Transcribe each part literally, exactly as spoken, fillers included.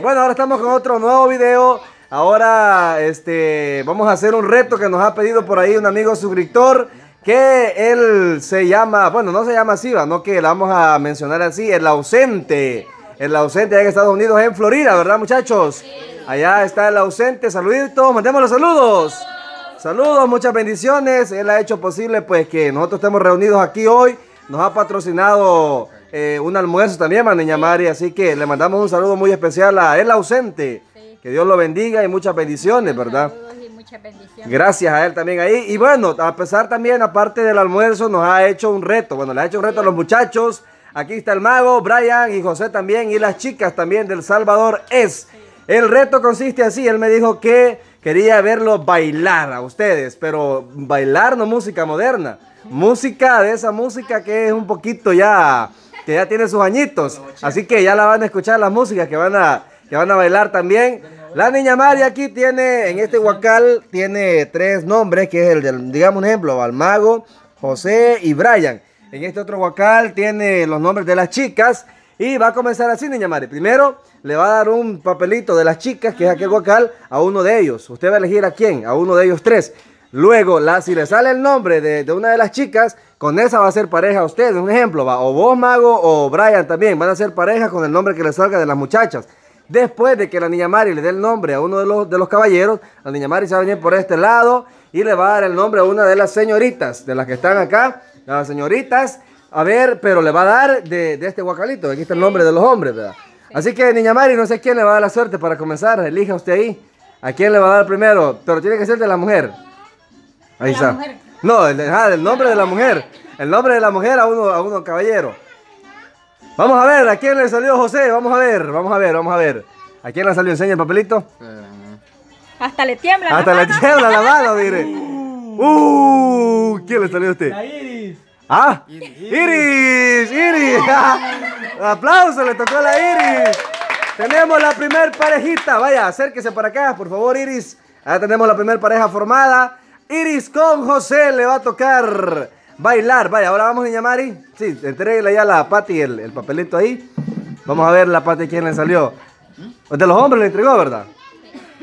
Bueno, ahora estamos con otro nuevo video. Ahora este, vamos a hacer un reto que nos ha pedido por ahí un amigo suscriptor, que él se llama, bueno, no se llama así, ¿va? No, que la vamos a mencionar así, El Ausente. El Ausente allá en Estados Unidos, en Florida, ¿verdad, muchachos? Allá está El Ausente. Saluditos, mandemos los saludos. Saludos, muchas bendiciones. Él ha hecho posible pues que nosotros estemos reunidos aquí hoy. Nos ha patrocinado eh, un almuerzo también, man, niña Mari. Así que le mandamos un saludo muy especial a El Ausente. Sí. Que Dios lo bendiga y muchas bendiciones, muchos ¿verdad? Y muchas bendiciones. Gracias a él también ahí. Y bueno, a pesar también, aparte del almuerzo, nos ha hecho un reto. Bueno, le ha hecho un reto sí. a los muchachos. Aquí está el mago, Brian y José también. Y las chicas también del Salvador E S. Sí. El reto consiste así. Él me dijo que quería verlo bailar a ustedes. Pero bailar no música moderna. Música, de esa música que es un poquito ya, que ya tiene sus añitos. Así que ya la van a escuchar, las músicas que van a, que van a bailar también. La niña María aquí tiene, en este huacal, tiene tres nombres, que es el del, digamos un ejemplo, Balmago, José y Brian. En este otro huacal tiene los nombres de las chicas. Y va a comenzar así, niña Mari. Primero le va a dar un papelito de las chicas, que es aquel guacal, a uno de ellos. Usted va a elegir a quién, a uno de ellos tres. Luego, la, si le sale el nombre de, de una de las chicas, con esa va a ser pareja a ustedes. Un ejemplo, va, o vos, Mago, o Brian también. Van a ser pareja con el nombre que le salga de las muchachas. Después de que la niña Mari le dé el nombre a uno de los, de los caballeros, la niña Mari se va a venir por este lado y le va a dar el nombre a una de las señoritas, de las que están acá, las señoritas. A ver, pero le va a dar de, de este guacalito. Aquí está el nombre de los hombres, ¿verdad? Así que, niña Mari, no sé quién le va a dar la suerte para comenzar. Elija usted ahí. ¿A quién le va a dar primero? Pero tiene que ser de la mujer. Ahí está. No, el, ah, el nombre de la mujer. El nombre de la mujer a uno, a uno caballero. Vamos a ver, ¿a quién le salió José? Vamos a ver, vamos a ver, vamos a ver. ¿A quién le salió? Enseña el papelito. Hasta le tiembla Hasta la mano. Hasta le tiembla la mano, mire. Uh, ¿quién le salió a usted? La Iris. ¡Ah! ¡Iris! ¡Iris! Iris. ¡Aplauso! ¡Le tocó a la Iris! Tenemos la primer parejita. Vaya, acérquese para acá, por favor, Iris. Ahora tenemos la primer pareja formada. Iris con José le va a tocar bailar. Vaya, ahora vamos, niña Mari. Sí, entréguele ya a la Pati el, el papelito ahí. Vamos a ver la Pati quién le salió. De los hombres le entregó, ¿verdad?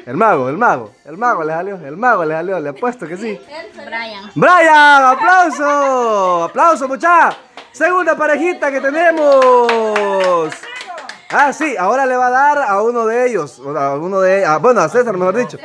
El mago, el mago, el mago le salió, el mago le salió, le apuesto que sí. Brian. Brian, aplauso, aplauso muchachos. Segunda parejita que tenemos. Ah, sí, ahora le va a dar a uno de ellos, a uno de, a, bueno, a César, mejor dicho.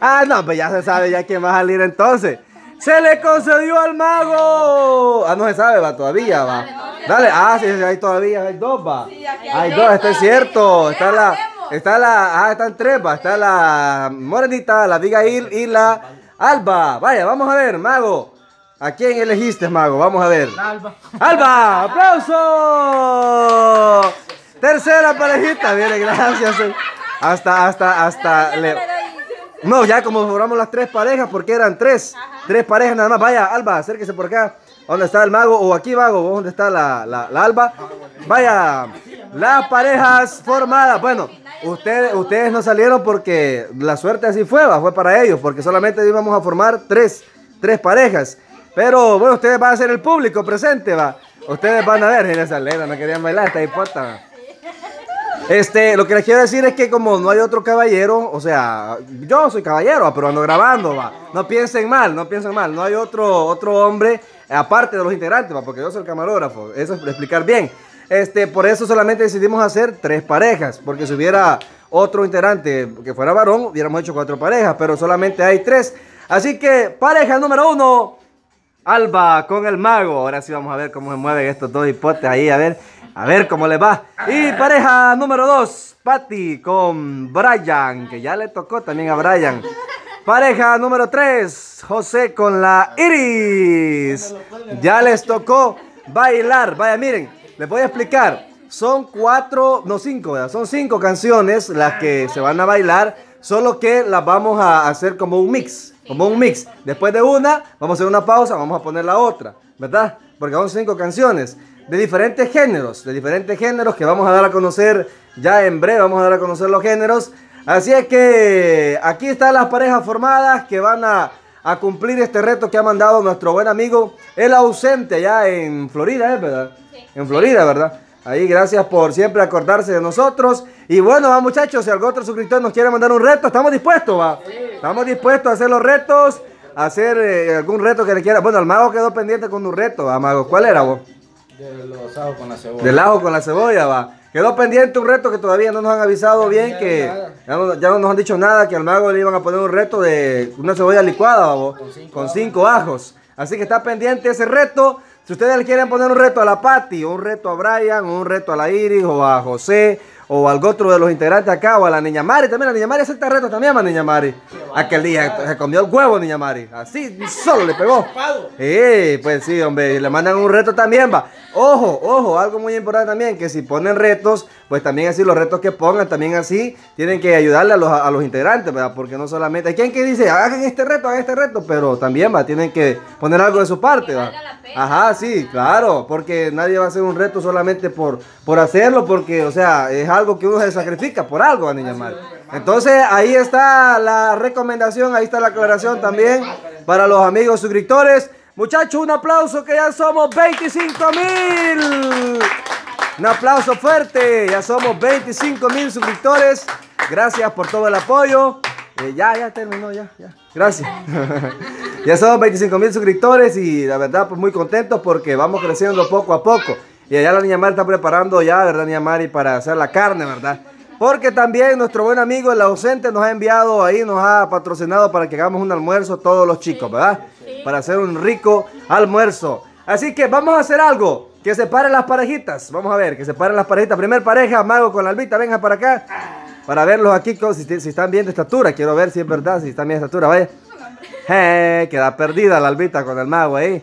Ah, no, pues ya se sabe ya quién va a salir entonces. Se le concedió al mago. Ah, no se sabe, va, todavía va. Dale, ah, sí, hay todavía, hay dos, va. Hay dos, esto es cierto, está la... Está la... Ah, están tres, va. Está la Morenita, la Abigail y la Alba. Vaya, vamos a ver, Mago. ¿A quién elegiste, Mago? Vamos a ver. Alba. ¡Alba! ¡Aplauso! Tercera parejita. Bien, gracias. Hasta, hasta, hasta... Le... No, ya como formamos las tres parejas, porque eran tres. Tres parejas nada más. Vaya, Alba, acérquese por acá. ¿Dónde está el Mago? O aquí, Mago. ¿Dónde está la, la, la Alba? Vaya, las parejas formadas. Bueno... Ustedes, ustedes no salieron porque la suerte así fue, fue para ellos, porque solamente íbamos a formar tres, tres parejas. Pero bueno, ustedes van a ser el público presente, va. Ustedes van a ver, en esa letra no querían bailar, está hipota. Este, lo que les quiero decir es que como no hay otro caballero, o sea, yo soy caballero, pero ando grabando, va. No piensen mal, no piensen mal, no hay otro, otro hombre, aparte de los integrantes, va, porque yo soy el camarógrafo, eso es para explicar bien. Este, por eso solamente decidimos hacer tres parejas, porque si hubiera otro integrante que fuera varón, hubiéramos hecho cuatro parejas, pero solamente hay tres. Así que pareja número uno, Alba con el mago. Ahora sí vamos a ver cómo se mueven estos dos hipotes ahí, a ver, a ver cómo les va. Y pareja número dos, Patty con Brian, que ya le tocó también a Brian. Pareja número tres, José con la Iris. Ya les tocó bailar, vaya, miren. Les voy a explicar, son cuatro, no cinco, ¿verdad? Son cinco canciones las que se van a bailar, solo que las vamos a hacer como un mix, como un mix. Después de una, vamos a hacer una pausa, vamos a poner la otra, ¿verdad? Porque son cinco canciones de diferentes géneros, de diferentes géneros que vamos a dar a conocer ya en breve, vamos a dar a conocer los géneros. Así es que aquí están las parejas formadas que van a... a cumplir este reto que ha mandado nuestro buen amigo El Ausente allá en Florida, ¿eh? ¿Verdad? Sí. En Florida, ¿verdad? Ahí, gracias por siempre acordarse de nosotros. Y bueno, va muchachos, si algún otro suscriptor nos quiere mandar un reto, estamos dispuestos, va. Sí. Estamos dispuestos a hacer los retos, a hacer eh, algún reto que le quiera. Bueno, el mago quedó pendiente con un reto, ¿va, mago? ¿Cuál era, vos? Del ajo con la cebolla. Del ajo con la cebolla, va. Quedó pendiente un reto que todavía no nos han avisado bien, que ya no, ya no nos han dicho nada, que al mago le iban a poner un reto de una cebolla licuada, ¿va, vos? Con cinco, con cinco ajos. ajos. Así que está pendiente ese reto. Si ustedes le quieren poner un reto a la Patti, un reto a Brian, un reto a la Iris, o a José, o a algún otro de los integrantes acá, o a la niña Mari, también la niña Mari acepta retos también, más niña Mari. Aquel día se comió el huevo, niña Mari, así, solo le pegó. Eh, pues sí, hombre, le mandan un reto también, va. Ojo, ojo, algo muy importante también, que si ponen retos, pues también así los retos que pongan, también así, tienen que ayudarle a los, a los integrantes, ¿verdad? Porque no solamente, hay quien que dice, hagan este reto, hagan este reto, pero también, va, tienen que poner algo de su parte, va. Ajá, sí, claro, porque nadie va a hacer un reto solamente por, por hacerlo, porque, o sea, es algo que uno se sacrifica por algo, a niña Mari. Entonces, ahí está la recomendación, ahí está la aclaración también para los amigos suscriptores. Muchachos, un aplauso que ya somos veinticinco mil. Un aplauso fuerte, ya somos veinticinco mil suscriptores. Gracias por todo el apoyo. Eh, ya, ya terminó, ya, ya. Gracias. Ya somos veinticinco mil suscriptores y la verdad pues muy contentos porque vamos creciendo poco a poco. Y allá la niña Mari está preparando ya, ¿verdad, niña Mari? Para hacer la carne, ¿verdad? Porque también nuestro buen amigo El Ausente nos ha enviado ahí, nos ha patrocinado para que hagamos un almuerzo todos los chicos, ¿verdad? Sí. Para hacer un rico almuerzo. Así que vamos a hacer algo. Que separen las parejitas. Vamos a ver, que separen las parejitas. Primer pareja, mago con la Albita, venga para acá. Para verlos aquí, si, si están bien de estatura. Quiero ver si es verdad, si están bien de estatura, vaya. Hey, queda perdida la Albita con el mago ahí.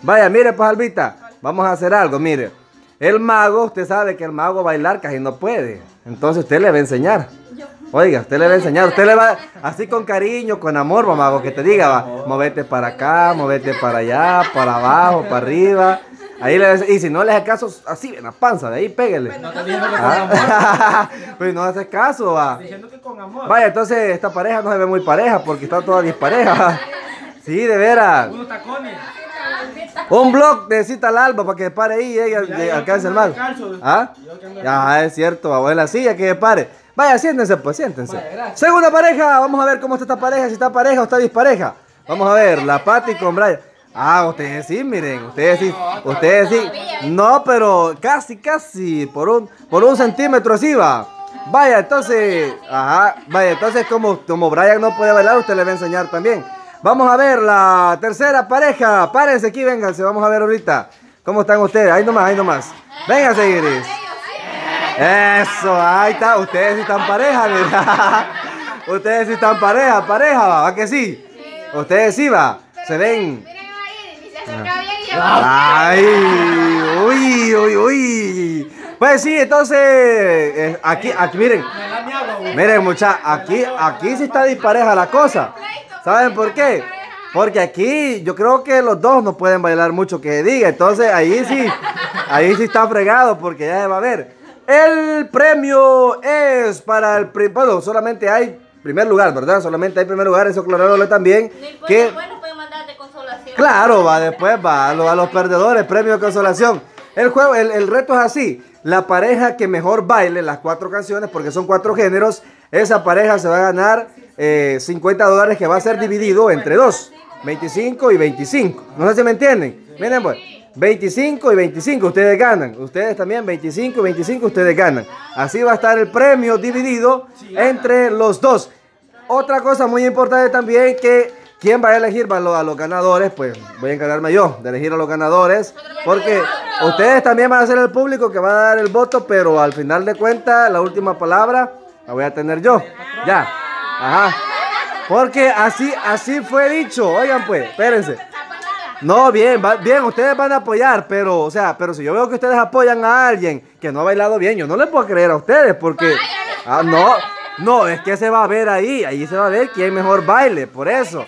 Vaya, mire pues Albita, vamos a hacer algo, mire. El mago, usted sabe que el mago bailar casi no puede. Entonces usted le va a enseñar. Oiga, usted le va a enseñar, usted le va así con cariño, con amor, mago, que te diga, va, movete para acá, movete para allá, para abajo, para arriba. Ahí le, y si no le hace caso, así en la panza, de ahí pégale. No te diciendo que con ah. amor. Pues no hace caso, va. Diciendo que con amor. Vaya, entonces esta pareja no se ve muy pareja porque está toda dispareja. Sí, de veras. Unos tacones. Un blog de cita al alba para que pare ahí y ella Mira, yo alcance el mal. ¿Ah? Ya, es cierto, va. En la silla que pare. Vaya, siéntense, pues, siéntense. Vaya, segunda pareja, vamos a ver cómo está esta pareja, si está pareja o está dispareja. Vamos a ver, la Patti con Brian. Ah, ustedes sí, miren, ustedes sí, ustedes sí. No, pero casi, casi, por un, por un centímetro así va. Vaya, entonces, ajá, vaya, entonces como, como Brian no puede bailar, usted le va a enseñar también. Vamos a ver la tercera pareja, párense aquí, vénganse, vamos a ver ahorita. ¿Cómo están ustedes? Ahí nomás, ahí nomás. Vénganse, Iris. Eso, ahí está, ustedes sí están pareja, mira. Ustedes sí están pareja, pareja, va, ¿a que sí? Ustedes sí va, se ven... Ay, uy, uy, uy. Pues sí, entonces eh, aquí, aquí, miren, miren muchachos, aquí, aquí sí está dispareja la cosa. ¿Saben por qué? Porque aquí yo creo que los dos no pueden bailar mucho que diga. Entonces ahí sí, ahí sí está fregado porque ya se va a ver. El premio es para el primer, bueno, solamente hay primer lugar, ¿verdad? Solamente hay primer lugar, eso claro también. Que claro, va, después va a los, a los perdedores, premio de consolación. El juego, el, el reto es así. La pareja que mejor baile las cuatro canciones, porque son cuatro géneros, esa pareja se va a ganar eh, cincuenta dólares que va a ser dividido entre dos. veinticinco y veinticinco. No sé si me entienden. Miren, pues, veinticinco y veinticinco ustedes ganan. Ustedes también, veinticinco y veinticinco ustedes ganan. Así va a estar el premio dividido entre los dos. Otra cosa muy importante también que... ¿Quién va a elegir a los, a los ganadores? Pues voy a encargarme yo de elegir a los ganadores. Porque ustedes también van a ser el público que va a dar el voto. Pero al final de cuentas, la última palabra la voy a tener yo. Ya. Ajá. Porque así, así fue dicho. Oigan pues, espérense. No, bien, va, bien, ustedes van a apoyar. Pero, o sea, pero si yo veo que ustedes apoyan a alguien que no ha bailado bien, yo no les puedo creer a ustedes. Porque, ah, no, no, es que se va a ver ahí. Ahí se va a ver quién mejor baile. Por eso.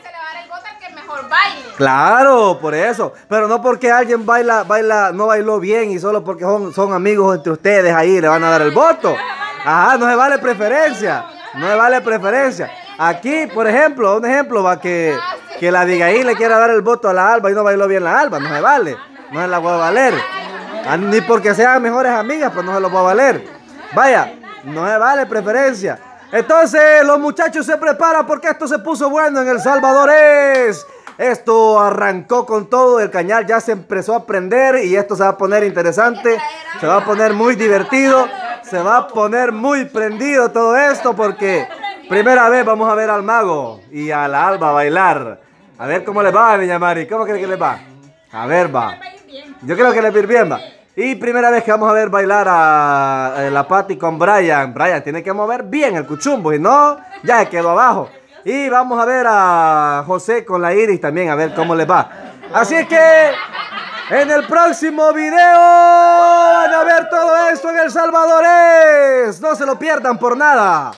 Claro, por eso. Pero no porque alguien baila, baila, no bailó bien y solo porque son, son amigos entre ustedes ahí le van a dar el voto. Ajá, no se vale preferencia. No se vale preferencia. Aquí, por ejemplo, un ejemplo va que, que la Abigail le quiera dar el voto a la Alba y no bailó bien la Alba. No se vale. No se la voy a valer. Ni porque sean mejores amigas, pues no se los va a valer. Vaya, no se vale preferencia. Entonces, los muchachos se preparan porque esto se puso bueno en El Salvador es. Esto arrancó con todo, el cañal ya se empezó a prender y esto se va a poner interesante, se va a poner muy divertido, se va a poner muy prendido todo esto porque primera vez vamos a ver al mago y a la Alba bailar. A ver cómo les va, doña Mari, ¿cómo cree que les va? A ver, va. Yo creo que les va a ir bien, va. Y primera vez que vamos a ver bailar a, a la Patty con Brian. Brian tiene que mover bien el cuchumbo y no, ya se quedó abajo. Y vamos a ver a José con la Iris también, a ver cómo les va. Así es que en el próximo video van a ver todo esto en El Salvador es. No se lo pierdan por nada.